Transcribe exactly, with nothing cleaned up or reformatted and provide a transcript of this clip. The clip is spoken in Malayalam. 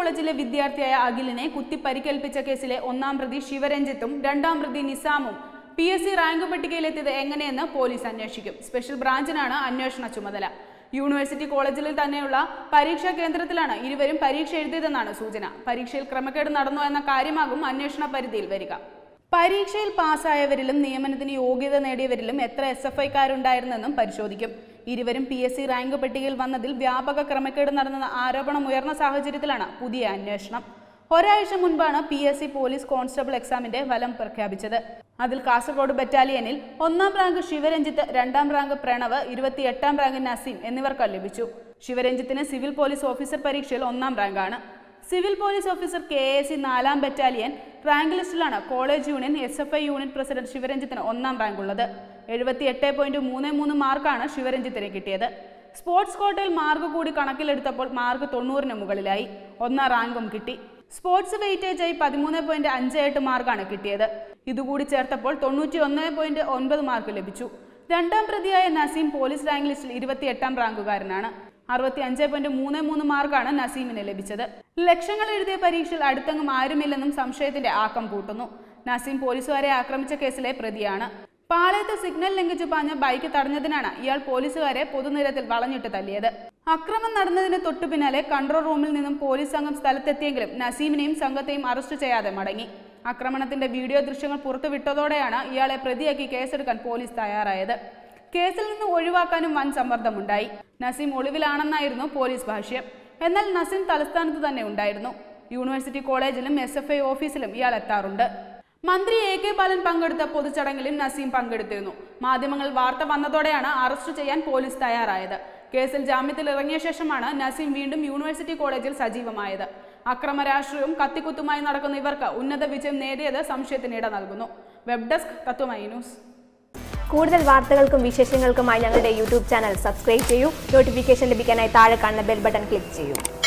കോളേജിലെ വിദ്യാർത്ഥിയായ അഖിലിനെ കുത്തിപ്പരിക്കേൽപ്പിച്ച കേസിലെ ഒന്നാം പ്രതി ശിവരഞ്ജിത്തും രണ്ടാം പ്രതി നിസാമും പിഎസ്സി റാങ്ക് പട്ടികയിലെത്തിയത് എങ്ങനെയെന്ന് പോലീസ് അന്വേഷിക്കും. സ്പെഷ്യൽ ബ്രാഞ്ചിനാണ് അന്വേഷണ ചുമതല. യൂണിവേഴ്സിറ്റി കോളേജിൽ തന്നെയുള്ള പരീക്ഷാ കേന്ദ്രത്തിലാണ് ഇരുവരും പരീക്ഷ എഴുതിയതെന്നാണ് സൂചന. പരീക്ഷയിൽ ക്രമക്കേട് നടന്നോ എന്ന കാര്യമാകും അന്വേഷണ പരിധിയിൽ വരിക. പരീക്ഷയിൽ പാസ്സായവരിലും നിയമനത്തിന് യോഗ്യത നേടിയവരിലും എത്ര എസ് എഫ് ഐക്കാരുണ്ടായിരുന്നെന്നും പരിശോധിക്കും. ഇരുവരും പി എസ് സി റാങ്ക് പട്ടികയിൽ വന്നതിൽ വ്യാപക ക്രമക്കേട് നടന്ന ആരോപണം ഉയർന്ന സാഹചര്യത്തിലാണ് പുതിയ അന്വേഷണം. ഒരാഴ്ച മുൻപാണ് P S C police constable എക്സാമിന്റെ ഫലം പ്രഖ്യാപിച്ചത്. അതിൽ കാസർഗോഡ് ബറ്റാലിയനിൽ ഒന്നാം റാങ്ക് ശിവരഞ്ജിത്ത്, രണ്ടാം റാങ്ക് പ്രണവ്, ഇരുപത്തിയെട്ടാം റാങ്ക് നസീം എന്നിവർക്ക് ലഭിച്ചു. ശിവരഞ്ജിത്തിന് സിവിൽ പോലീസ് ഓഫീസർ പരീക്ഷയിൽ ഒന്നാം റാങ്കാണ്. Civil police officer K A C നാലാം ബറ്റാലിയൻ റാങ്ക് ലിസ്റ്റിലാണ് college union S F I unit president ശിവരഞ്ജിത്തിന് ഒന്നാം റാങ്ക് ഉള്ളത്. എഴുപത്തി എട്ട് പോയിന്റ് മൂന്ന് മൂന്ന് മാർക്കാണ് ശിവരഞ്ജിത്തിന് കിട്ടിയത്. സ്പോർട്സ് കോട്ടയിൽ മാർക്ക് കൂടി കണക്കിലെടുത്തപ്പോൾ മാർക്ക് തൊണ്ണൂറിന് മുകളിലായി. ഒന്നാം റാങ്കും കിട്ടി. സ്പോർട്സ് വെയിറ്റേജായി പതിമൂന്ന് പോയിന്റ് അഞ്ച് എട്ട് മാർക്കാണ് കിട്ടിയത്. ഇതുകൂടി ചേർത്തപ്പോൾ തൊണ്ണൂറ്റി ഒന്ന് പോയിന്റ് ഒൻപത് മാർക്ക് ലഭിച്ചു. രണ്ടാം പ്രതിയായ നസീം പോലീസ് റാങ്ക് ലിസ്റ്റിൽ ഇരുപത്തിയെട്ടാം റാങ്കുകാരനാണ്. അറുപത്തി അഞ്ച് പോയിന്റ് മൂന്ന് മൂന്ന് മാർക്കാണ് നസീമിന് ലഭിച്ചത്. ലക്ഷങ്ങൾ എഴുതിയ പരീക്ഷയിൽ അടുത്തെങ്ങും ആരുമില്ലെന്നും സംശയത്തിന്റെ ആക്കം കൂട്ടുന്നു. നസീം പോലീസുകാരെ ആക്രമിച്ച കേസിലെ പ്രതിയാണ്. പാളയത്ത് സിഗ്നൽ ലംഘിച്ചു പാഞ്ഞ ബൈക്ക് തടഞ്ഞതിനാണ് ഇയാൾ പോലീസുകാരെ പൊതുനിരത്തിൽ വളഞ്ഞിട്ട് തല്ലിയത്. അക്രമം നടന്നതിന് തൊട്ടു പിന്നാലെ കൺട്രോൾ റൂമിൽ നിന്നും പോലീസ് സംഘം സ്ഥലത്തെത്തിയെങ്കിലും നസീമിനെയും സംഘത്തെയും അറസ്റ്റ് ചെയ്യാതെ മടങ്ങി. ആക്രമണത്തിന്റെ വീഡിയോ ദൃശ്യങ്ങൾ പുറത്തുവിട്ടതോടെയാണ് ഇയാളെ പ്രതിയാക്കി കേസെടുക്കാൻ പോലീസ് തയ്യാറായത്. കേസിൽ നിന്ന് ഒഴിവാക്കാനും വൻ സമ്മർദ്ദമുണ്ടായി. നസീം ഒളിവിലാണെന്നായിരുന്നു പോലീസ് ഭാഷ്യം. എന്നാൽ നസീം തലസ്ഥാനത്ത് തന്നെ ഉണ്ടായിരുന്നു. യൂണിവേഴ്സിറ്റി കോളേജിലും എസ് എഫ് ഐ ഓഫീസിലും ഇയാൾ എത്താറുണ്ട്. മന്ത്രി എ കെ ബാലൻ പങ്കെടുത്ത പൊതുചടങ്ങിലും നസീം പങ്കെടുത്തിരുന്നു. മാധ്യമങ്ങൾ വാർത്ത വന്നതോടെയാണ് അറസ്റ്റ് ചെയ്യാൻ പോലീസ് തയ്യാറായത്. കേസിൽ ജാമ്യത്തിൽ ഇറങ്ങിയ ശേഷമാണ് നസീം വീണ്ടും യൂണിവേഴ്സിറ്റി കോളേജിൽ സജീവമായത്. അക്രമ രാഷ്ട്രീയവും കത്തിക്കുത്തുമായി നടക്കുന്ന ഇവർക്ക് ഉന്നത വിജയം നേടിയത് സംശയത്തിന് ഇട നൽകുന്നു. Web desk Tatwamayi news. കൂടുതൽ വാർത്തകൾക്കും വിശേഷങ്ങൾക്കുമായി ഞങ്ങളുടെ യൂട്യൂബ് ചാനൽ സബ്സ്ക്രൈബ് ചെയ്യൂ. നോട്ടിഫിക്കേഷൻ ലഭിക്കാനായി താഴെ കാണുന്ന ബെൽ ബട്ടൺ ക്ലിക്ക് ചെയ്യൂ.